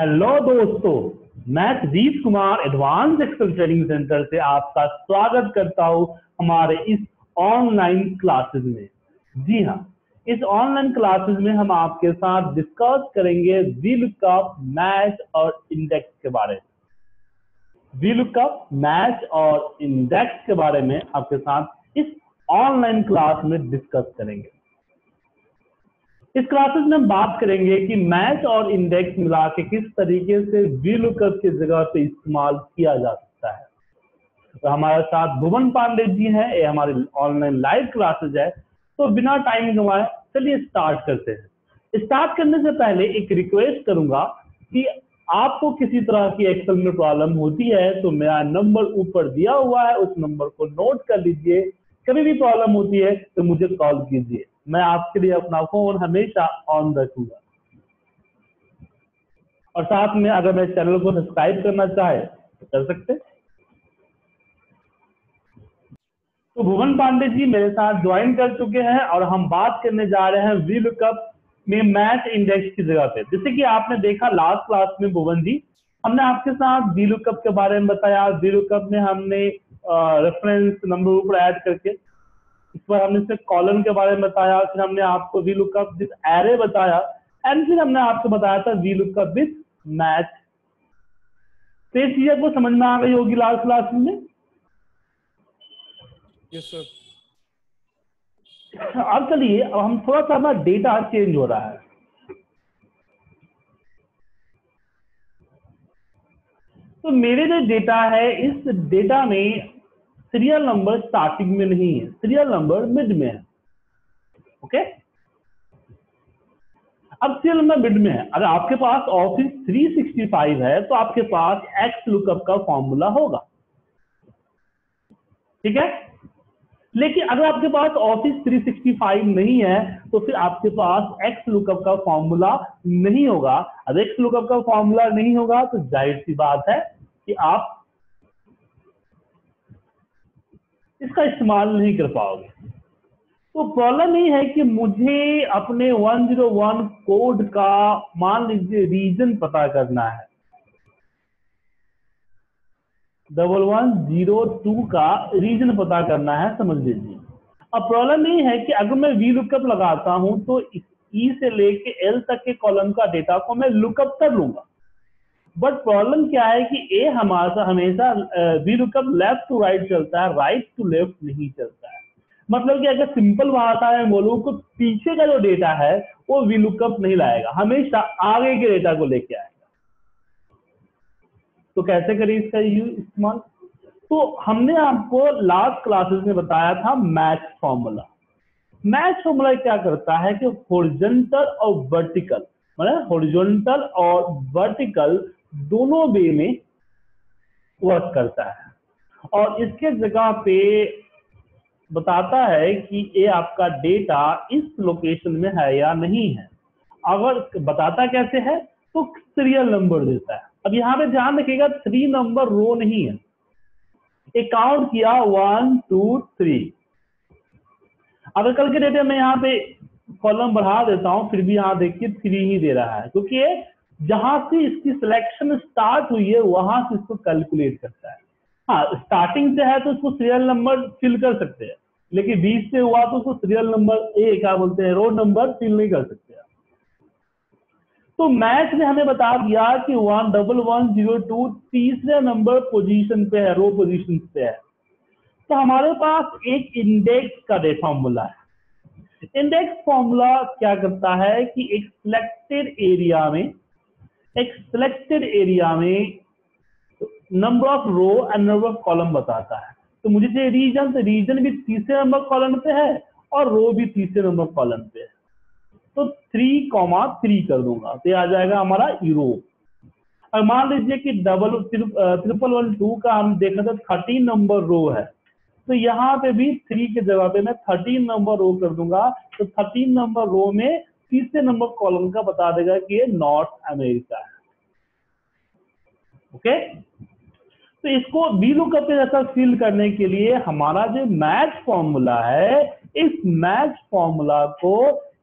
Hello दोस्तों, मैं Sujit Kumar advance Excel training centre से आपका स्वागत करता हूं हमारे इस ऑनलाइन क्लासेस में। जी हाँ, इस ऑनलाइन क्लासेस में हम आपके साथ डिस्कस करेंगे VLOOKUP, मैच और इंडेक्स के बारे में। VLOOKUP, मैच और इंडेक्स के बारे में आपके साथ इस ऑनलाइन क्लास में डिस्कस करेंगे। इस क्लासेस में हम बात करेंगे कि मैच और इंडेक्स मिला के किस तरीके से VLOOKUP की जगह पे इस्तेमाल किया जा सकता है। तो हमारे साथ भुवन पांडे जी हैं, ये हमारे ऑनलाइन लाइव क्लासेस है। तो बिना टाइम गंवाए चलिए स्टार्ट करते हैं। स्टार्ट करने से पहले एक रिक्वेस्ट करूंगा कि आपको किसी तरह की एक्सेल में प्रॉब्लम होती है तो मेरा नंबर ऊपर दिया हुआ है, उस नंबर को नोट कर लीजिए। कभी भी प्रॉब्लम होती है तो मुझे कॉल कीजिए, मैं आपके लिए अपना फोन हमेशा ऑन रखूंगा। और साथ में अगर मेरे चैनल को सब्सक्राइब करना चाहे तो कर सकते। तो भुवन पांडे जी मेरे साथ ज्वाइन कर चुके हैं और हम बात करने जा रहे हैं VLOOKUP में मैच इंडेक्स की जगह पे। जैसे कि आपने देखा लास्ट क्लास में भुवन जी, हमने आपके साथ VLOOKUP के बारे में बताया। VLOOKUP में हमने रेफरेंस नंबर ऊपर ऐड करके इस पर हमने सिर्फ कॉलम के बारे में बताया। फिर हमने आपको VLOOKUP विद एरे बताया एंड फिर हमने आपको बताया था VLOOKUP विद मैच। तो इस चीज आपको समझ में आ गई होगी लास्ट क्लास में। Yes sir. अब चलिए, अब हम थोड़ा सा हमारा डेटा चेंज हो रहा है। तो मेरे जो डेटा है, इस डेटा में सीरियल नंबर स्टार्टिंग में नहीं है, सीरियल नंबर मिड में है। ओके, अब सीरियल नंबर मिड में है। अगर आपके पास ऑफिस 365 है तो आपके पास XLOOKUP का फॉर्मूला होगा, ठीक है। लेकिन अगर आपके पास ऑफिस 365 नहीं है तो फिर आपके पास XLOOKUP का फॉर्मूला नहीं होगा। अगर XLOOKUP का फॉर्मूला नहीं होगा तो जाहिर सी बात है कि आप इसका इस्तेमाल नहीं कर पाओगे। तो प्रॉब्लम ये है कि मुझे अपने 101 कोड का मान लीजिए रीजन पता करना है, 1102 का रीजन पता करना है, समझ लीजिए। अब प्रॉब्लम ये है कि अगर मैं VLOOKUP लगाता हूं तो इस E से लेके L तक के कॉलम का डेटा को मैं लुकअप कर लूंगा, बट प्रॉब्लम क्या है कि ए हमारा हमेशा VLOOKUP लेफ्ट टू राइट चलता है, राइट टू लेफ्ट नहीं चलता है। मतलब कि अगर सिंपल भाषा में बोलूं तो पीछे का जो डेटा है वो VLOOKUP नहीं लाएगा, हमेशा आगे के डेटा को लेके आएगा। तो कैसे करें इसका यूज इस्तेमाल? तो हमने आपको लास्ट क्लासेस में बताया था मैच फॉर्मूला। मैच फॉर्मूला क्या करता है कि हॉरिजॉन्टल और वर्टिकल, मतलब हॉरिजॉन्टल और वर्टिकल दोनों वे में वर्क करता है और इसके जगह पे बताता है कि ये आपका डेटा इस लोकेशन में है या नहीं है। अगर बताता कैसे है तो सीरियल नंबर देता है। अब यहाँ पे ध्यान रखिएगा, 3 नंबर रो नहीं है, एक काउंट किया 1 2 3। अगर कल के डेटे में यहाँ पे कॉलम बढ़ा देता हूं फिर भी यहाँ देखिए 3 ही दे रहा है, क्योंकि ये जहां से इसकी सिलेक्शन स्टार्ट हुई है वहां से इसको कैलकुलेट करता है। हाँ, स्टार्टिंग से है तो इसको सीरियल नंबर फिल कर सकते हैं, लेकिन बीच से हुआ तो उसको serial number row number fill नहीं कर सकते। तो मैच में हमें बता दिया कि 11102 तीसरे नंबर पोजीशन पे है, रो पोजीशन पे है। तो हमारे पास एक इंडेक्स का डेटा फॉर्मूला है। इंडेक्स फॉर्मूला क्या करता है कि एक सिलेक्टेड एरिया में number of row and number of column बताता है। तो मुझे चाहिए रीजन, तो रीजन भी तीसरे नंबर कॉलम पे है और रो भी तीसरे नंबर कॉलम पे है। तो 3,3 कर दूंगा तो आ जाएगा हमारा यूरोप। और मान लीजिए कि 11102 का हम देखा था 13 नंबर रो है, तो यहाँ पे भी 3 के जगह पे मैं 13 नंबर रो कर दूंगा। तो 13 नंबर रो में तीसरे नंबर कॉलम का बता देगा कि ये नॉर्थ अमेरिका है। ओके, तो इसको VLOOKUP पे जैसा फील करने के लिए हमारा जो मैच फॉर्मूला है, इस मैच फॉर्मूला को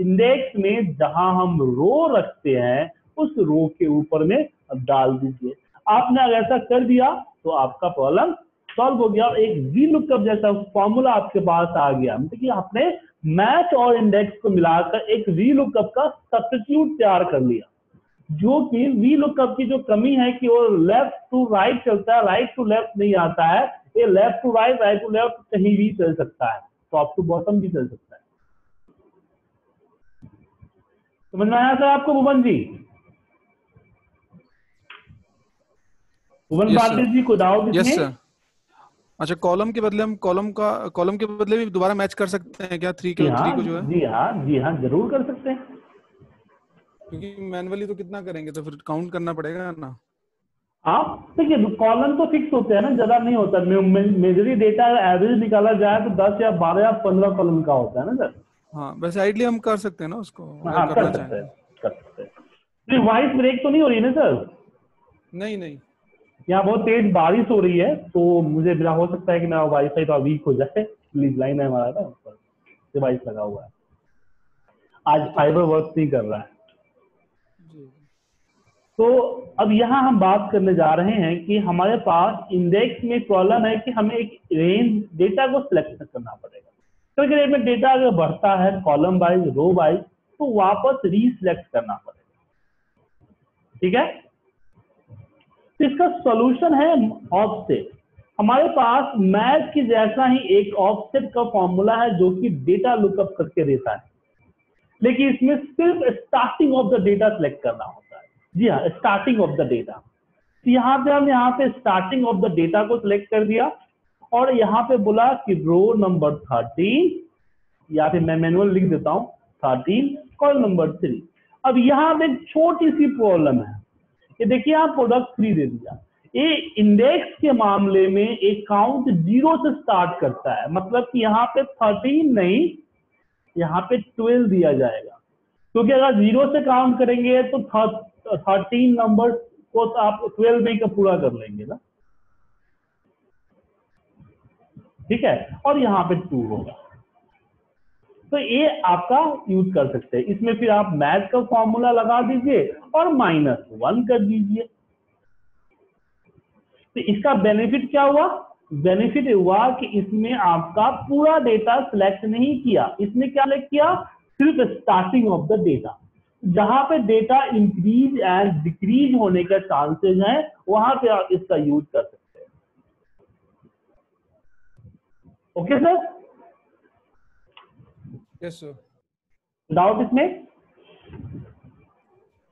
इंडेक्स में जहां हम रो रखते हैं उस रो के ऊपर में अब डाल दीजिए। आपने अगर ऐसा कर दिया तो आपका प्रॉब्लम सॉल्व हो गया और एक VLOOKUP जैसा फॉर्मूला आपके पास आ गया। मतलब कि आपने मैच और इंडेक्स को मिलाकर एक VLOOKUP का सब्स्टिट्यूट तैयार कर लिया, जो कि VLOOKUP की जो कमी है कि वो लेफ्ट टू राइट चलता है, राइट टू लेफ्ट नहीं आता है। ये left to right, right to left कहीं भी चल सकता है, टॉप टू बॉटम भी चल सकता है। समझ में आया सर आपको भुवन जी? भुवन पांडे जी को डाउट इसमें? Yes, अच्छा कॉलम के बदले हम कॉलम के बदले भी दोबारा मैच कर सकते हैं क्या? थ्री के थ्री को जो है, जी हाँ जरूर कर सकते हैं, क्योंकि मैनुअली तो कितना करेंगे, तो फिर काउंट करना पड़ेगा ना। आप देखिए कॉलम तो फिक्स होते हैं ना, ज्यादा नहीं होता। मेजरी डेटा एवरेज निकाला जाए तो 10 या 12 या 15 कॉलम का होता है ना सर। हाँ वैसे आइडियली हम कर सकते हैं ना उसको। हाँ, कर सकते हैं। वॉइस ब्रेक तो नहीं हो रही ना सर? नहीं, यहाँ बहुत तेज बारिश हो रही है तो मुझे मेरा हो सकता है कि मेरा वाईफाई थोड़ा वीक हो जाए। प्लीज लाइन है हमारा ना, ऊपर डिवाइस लगा हुआ है, आज फाइबर वर्क नहीं कर रहा है। तो अब यहाँ हम बात करने जा रहे हैं कि हमारे पास इंडेक्स में प्रॉब्लम है कि हमें एक रेंज डेटा को सिलेक्ट करना पड़ेगा। क्योंकि रेट में डेटा अगर बढ़ता है कॉलम वाइज रो वाइज तो वापस रीसिलेक्ट करना पड़ेगा, ठीक है। तो इसका सॉल्यूशन है ऑफसेट। हमारे पास मैच की जैसा ही एक ऑफसेट का फॉर्मूला है जो कि डेटा लुकअप करके देता है, लेकिन इसमें सिर्फ starting of the data select करना होगा। जी हाँ, स्टार्टिंग ऑफ द डेटा। यहाँ पे हम स्टार्टिंग ऑफ द डेटा को सिलेक्ट कर दिया और यहाँ पे बोला कि रो नंबर 13 या फिर मैं मैनुअल लिख देता हूँ 13 कॉलम नंबर 3। अब यहाँ पे छोटी सी प्रॉब्लम है, ये देखिए आप प्रोडक्ट 3 दे दिया। ये इंडेक्स के मामले में एक काउंट 0 से स्टार्ट करता है, मतलब कि यहाँ पे 13 नहीं, यहाँ पे 12 दिया जाएगा, क्योंकि अगर 0 से काउंट करेंगे तो 13 नंबर को तो आप 12 में का पूरा कर लेंगे ना, ठीक है। और यहाँ पे 2 होगा, तो ये आपका यूज कर सकते हैं। इसमें फिर आप मैथ का फॉर्मूला लगा दीजिए और -1 कर दीजिए। तो इसका बेनिफिट क्या हुआ? बेनिफिट हुआ कि इसमें आपका पूरा डेटा सिलेक्ट नहीं किया, इसमें क्या सिलेक्ट किया? सिर्फ स्टार्टिंग ऑफ द डेटा। जहां पे डेटा इंक्रीज एंड डिक्रीज होने का चांसेस है वहां पे आप इसका यूज कर सकते हैं। Okay sir? Yes sir. Doubt इसमें?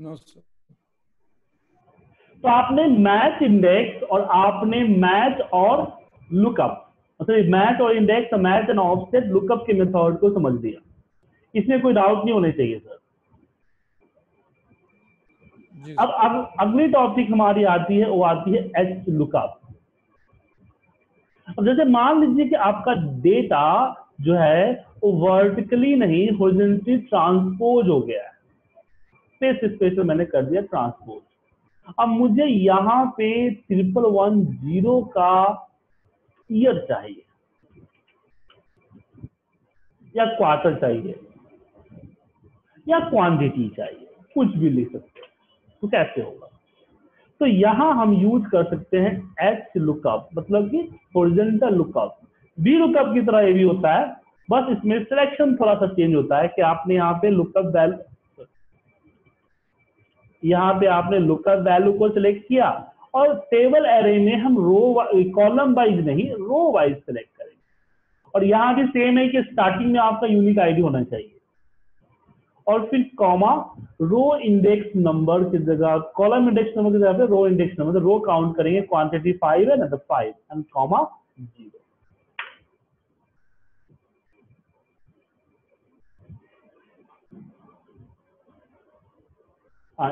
No sir. तो आपने मैच इंडेक्स और आपने मैच और लुकअप, सॉरी मैच और index, match and offset, lookup के मेथड को समझ लिया। इसमें कोई डाउट नहीं होने चाहिए सर। अब अगली टॉपिक हमारी आती है, वो आती है एच लुकअप। अब जैसे मान लीजिए कि आपका डेटा जो है वो वर्टिकली नहीं हॉरिजॉन्टली ट्रांसपोज हो गया है, स्पेस में मैंने कर दिया ट्रांसपोज। अब मुझे यहाँ पे 1110 का ईयर चाहिए या क्वार्टर चाहिए या क्वांटिटी चाहिए, कुछ भी लिख सकते हैं। तो कैसे होगा? तो यहाँ हम यूज कर सकते हैं एच लुकअप, मतलब कि हॉरिजॉन्टल लुकअप। वी लुकअप की तरह ये भी होता है, बस इसमें सिलेक्शन थोड़ा सा चेंज होता है कि आपने यहाँ पे लुकअप वैल्यू, यहाँ पे आपने लुकअप वैल्यू को सिलेक्ट किया और टेबल एरे में हम रो कॉलम वाइज नहीं रो वाइज सिलेक्ट करेंगे। और यहाँ भी सेम है कि स्टार्टिंग में आपका यूनिक आईडी होना चाहिए और फिर कॉमा, रो इंडेक्स नंबर की जगह कॉलम इंडेक्स नंबर की जगह पे row index number, row count करेंगे। क्वांटिटी 5 है ना, तो 5 एंड कॉमा 0।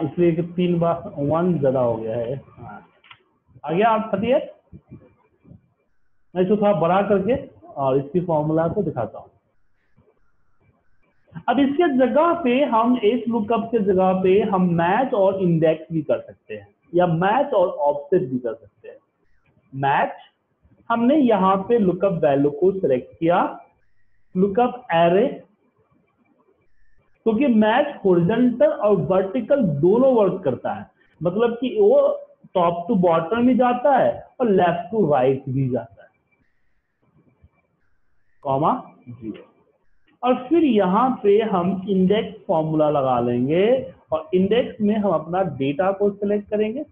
इसलिए कि 3 बार 1 ज्यादा हो गया है। आ गया आप पता है? मैं इसको थोड़ा बड़ा करके और इसकी फॉर्मूला को दिखाता हूँ। अब इसके जगह पे हम एच लुकअप के जगह पे हम मैच और इंडेक्स भी कर सकते हैं या मैच और ऑफसेट भी कर सकते हैं। मैच हमने यहाँ पे लुकअप वैल्यू को सिलेक्ट किया, लुकअप एरे, क्योंकि मैच हॉरिजॉन्टल और वर्टिकल दोनों वर्क करता है। मतलब कि वो टॉप टू बॉटम भी जाता है और लेफ्ट टू राइट भी जाता है, कॉमा 0। और फिर यहाँ पे हम इंडेक्स फॉर्मूला लगा लेंगे और इंडेक्स में हम अपना डेटा को सिलेक्ट करेंगे।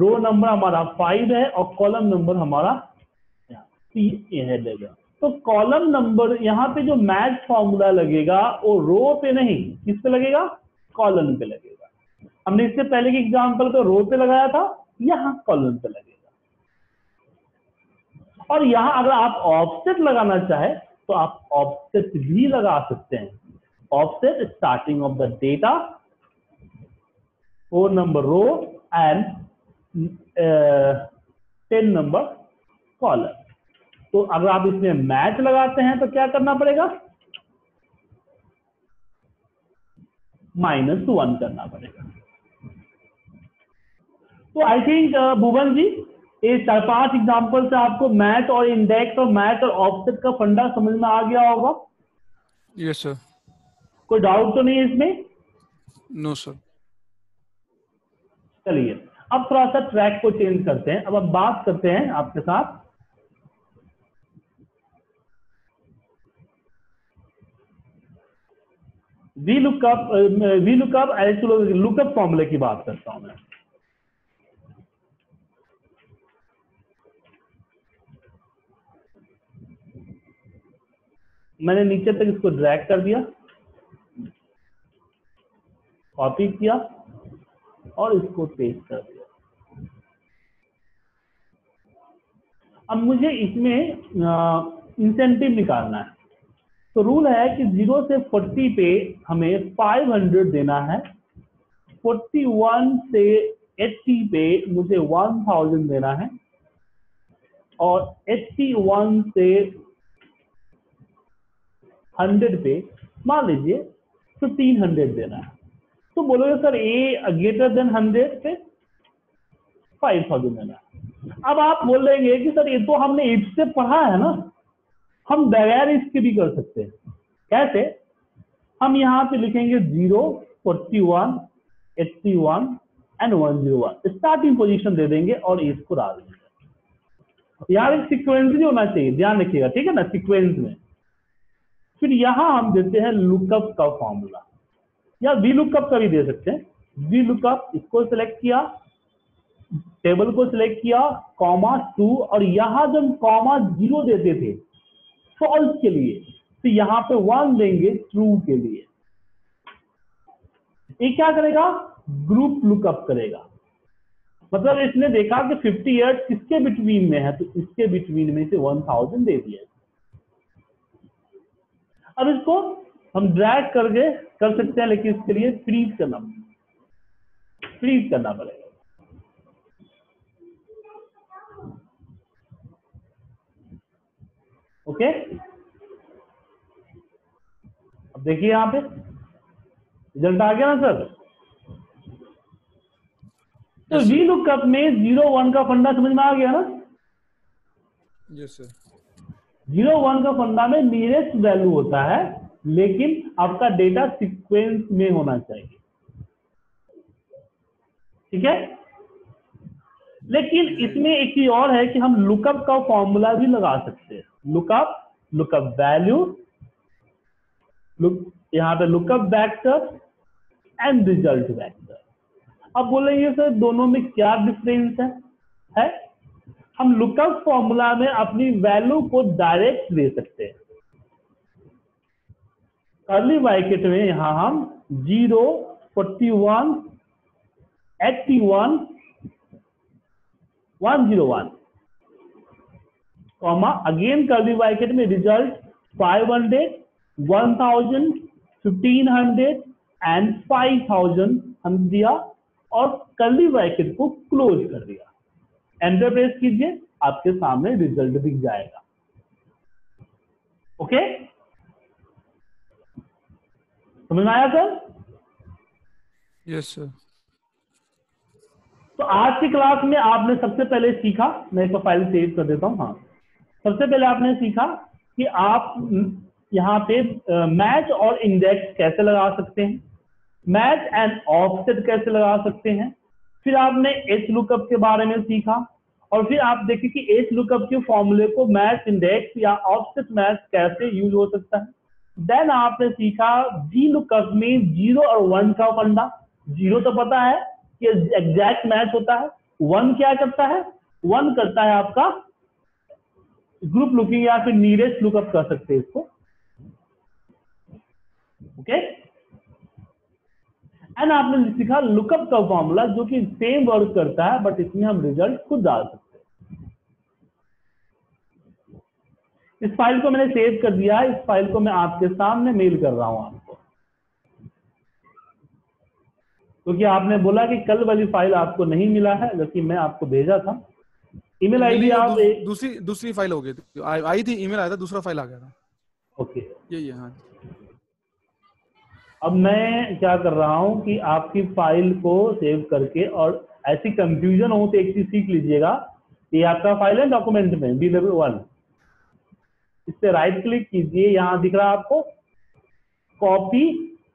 रो नंबर हमारा 5 है और कॉलम नंबर हमारा 3 है। तो कॉलम नंबर यहाँ पे जो मैच फॉर्मूला लगेगा वो रो पे नहीं, किस पे लगेगा? कॉलम पे लगेगा। हमने इससे पहले के एग्जाम्पल तो रो पे लगाया था, यहाँ कॉलम पे लगेगा। और यहाँ अगर आप ऑफसेट लगाना चाहे तो आप ऑफसेट भी लगा सकते हैं। Offset starting of the data, four number row and 10 number column. तो अगर आप इसमें मैच लगाते हैं तो क्या करना पड़ेगा? -1 करना पड़ेगा। तो आई थिंक भुवन जी ये 4-5 एग्जाम्पल से आपको मैच और इंडेक्स और मैच और ऑफसेट का फंडा समझ में आ गया होगा। Yes sir. कोई डाउट तो नहीं है इसमें? No sir. चलिए अब थोड़ा सा ट्रैक को चेंज करते हैं। अब हम बात करते हैं आपके साथ VLOOKUP LOOKUP फॉर्मूले की बात करता हूं मैं। मैंने नीचे तक इसको ड्रैग कर दिया, कॉपी किया और इसको पेस्ट कर दिया। अब मुझे इसमें इंसेंटिव निकालना है। तो रूल है कि 0 से 40 पे हमें 500 देना है, 41 से 80 पे मुझे 1000 देना है और 81 से 100 पे मान लीजिए 1500 देना है। तो बोलोगे सर ए ग्रेटर देन 100 पे 5000 देना है। अब आप बोल देंगे कि सर ये तो हमने इफ से पढ़ा है ना, हम बगैर इसके भी कर सकते हैं। कैसे? हम यहाँ पे लिखेंगे 0, 41, 81 एंड 101 स्टार्टिंग पोजीशन दे देंगे और इसको डाल देंगे। यहाँ एक सिक्वेंस भी होना चाहिए, ध्यान रखिएगा, ठीक है ना, सिक्वेंस में। फिर यहाँ हम देते हैं लुकअप का फॉर्मूला या वी लुकअप का भी दे सकते हैं। वी लुकअप, इसको सिलेक्ट किया, टेबल को सिलेक्ट किया, कॉमा 2 और यहाँ जब कॉमा 0 देते थे फॉल्स के लिए तो यहां पे 1 देंगे ट्रू के लिए। ये क्या करेगा? ग्रुप लुकअप करेगा। मतलब इसने देखा कि 50 इयर्स किसके बिटवीन में है तो इसके बिटवीन में से 1000 दे दिया। अब इसको हम ड्रैग करके कर सकते हैं, लेकिन इसके लिए फ्रीज करना पड़ेगा। ओके, अब देखिए यहाँ पे रिजल्ट आ गया ना सर। तो वी लुकअप में 0, 1 का फंडा समझ में आ गया ना? Yes sir. 0, 1 का फंडा में नियरेस्ट वैल्यू होता है, लेकिन आपका डेटा सीक्वेंस में होना चाहिए, ठीक है। लेकिन इसमें एक चीज और है कि हम लुकअप का फॉर्मूला भी लगा सकते हैं। लुकअप वैल्यू, यहाँ पे lookup vector and result vector. अब बोलेंगे सर दोनों में क्या डिफरेंस है? हम लुकअप फॉर्मूला में अपनी वैल्यू को डायरेक्ट ले सकते हैं। अर्ली ब्रैकेट में यहाँ हम 0, 41, 81, 101 कॉमा अगेन कर्ली ब्रैकेट में रिजल्ट 500, 1000, 1500 एंड 5000 हम दिया और कर्ली ब्रैकेट को क्लोज कर दिया। एंटर प्रेस कीजिए, आपके सामने रिजल्ट दिख जाएगा। ओके, समझ में आया सर? Yes sir. तो आज की क्लास में आपने सबसे पहले सीखा, मैं इसको फाइल सेव कर देता हूँ। हाँ, सबसे पहले आपने सीखा कि आप यहाँ पे मैच और इंडेक्स कैसे लगा सकते हैं। मैच एंड ऑफसेट कैसे लगा सकते हैं, फिर आपने एच लुकअप के बारे में सीखा, और फिर आप देखें कि एच लुकअप के फॉर्मूले को मैच इंडेक्स या ऑफसेट मैच कैसे यूज हो सकता है। देन आपने सीखा जी लुकअप में 0 और 1 का फंडा। 0 तो पता है कि एग्जैक्ट मैच होता है, 1 क्या करता है, 1 करता है आपका ग्रुप लुकिंग या फिर नीरेस्ट लुकअप कर सकते हैं इसको। ओके, एंड आपने सीखा लुकअप का फॉर्मूला जो कि सेम वर्क करता है, बट इसमें हम रिजल्ट खुद डाल सकते हैं। इस फाइल को मैंने सेव कर दिया है, इस फाइल को मैं आपके सामने मेल कर रहा हूं आपको, क्योंकि आपने बोला कि कल वाली फाइल आपको नहीं मिला है, जबकि मैं आपको भेजा था। ईमेल आईडी आप दूसरी फाइल हो गई थी, आई थी ईमेल आया था, दूसरा फाइल आ गया था। ओके यही है, हाँ। अब मैं क्या कर रहा हूँ कि आपकी फाइल को सेव करके, और ऐसी कंफ्यूजन हो तो एक चीज सीख लीजिएगा, ये आपका फाइल है डॉक्यूमेंट में B1, इस पे राइट क्लिक कीजिए, यहाँ दिख रहा है आपको कॉपी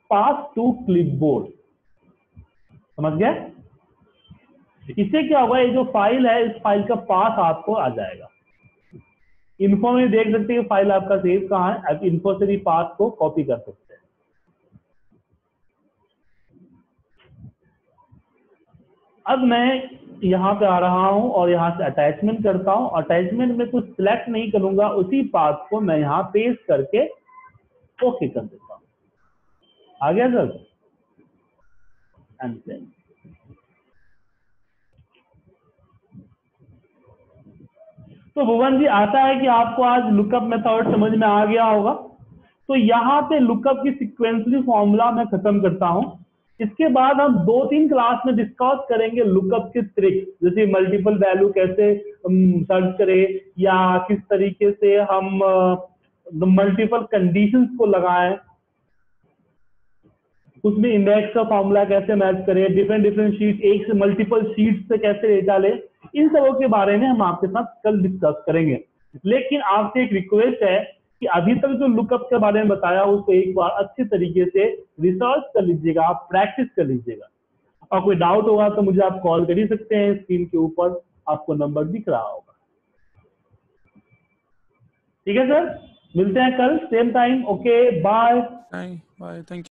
पास टू क्लिपबोर्ड, समझ गया। इससे क्या होगा, ये जो फाइल है इस फाइल का पास आपको आ जाएगा। इन्फो में देख सकते हैं फाइल आपका सेव कहाँ है, आप इन्फो से भी पास को कॉपी कर सकते हैं। अब मैं यहाँ पे आ रहा हूँ और यहाँ से अटैचमेंट करता हूँ। अटैचमेंट में कुछ सिलेक्ट नहीं करूंगा, उसी पाथ को मैं यहाँ पेस्ट करके ओके कर देता हूँ। आ गया सर। तो भुवन जी, आता है कि आपको आज लुकअप मेथड समझ में आ गया होगा। तो यहाँ पे लुकअप की सिक्वेंसली फॉर्मूला मैं खत्म करता हूँ। इसके बाद हम 2-3 क्लास में डिस्कस करेंगे लुकअप के ट्रिक्स, जैसे मल्टीपल वैल्यू कैसे सर्च करें, या किस तरीके से हम मल्टीपल कंडीशंस को लगाएं, उसमें इंडेक्स का फॉर्मूला कैसे मैच करें, डिफरेंट शीट, एक से मल्टीपल शीट से कैसे डेटा ले, इन सबों के बारे में हम आपके साथ कल डिस्कस करेंगे। लेकिन आपसे एक रिक्वेस्ट है कि अभी तक जो लुकअप के बारे में बताया उसको एक बार अच्छे तरीके से रिसर्च कर लीजिएगा, आप प्रैक्टिस कर लीजिएगा, और कोई डाउट होगा तो मुझे आप कॉल कर ही सकते हैं, स्क्रीन के ऊपर आपको नंबर दिख रहा होगा। ठीक है सर, मिलते हैं कल same time. Okay, bye bye, thank you.